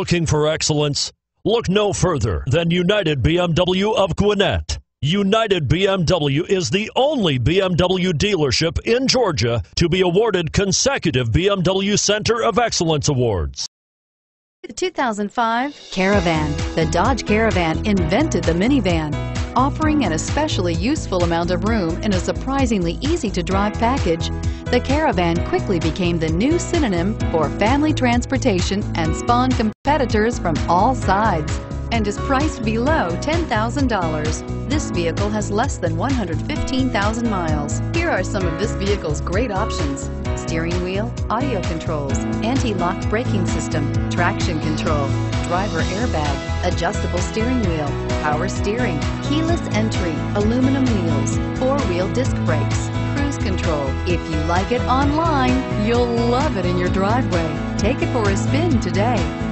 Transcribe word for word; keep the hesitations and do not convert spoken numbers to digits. Looking for excellence? Look no further than United B M W of Gwinnett. United B M W is the only B M W dealership in Georgia to be awarded consecutive B M W Center of Excellence Awards. The two thousand five Caravan. The Dodge Caravan invented the minivan, offering an especially useful amount of room in a surprisingly easy-to-drive package. The Caravan quickly became the new synonym for family transportation and spawned competitors from all sides, and is priced below ten thousand dollars. This vehicle has less than one hundred fifteen thousand miles. Here are some of this vehicle's great options: steering wheel audio controls, anti-lock braking system, traction control, driver airbag, adjustable steering wheel, power steering, keyless entry, aluminum wheels, four-wheel disc brakes, cruise control. If you like it online, you'll love it in your driveway. Take it for a spin today.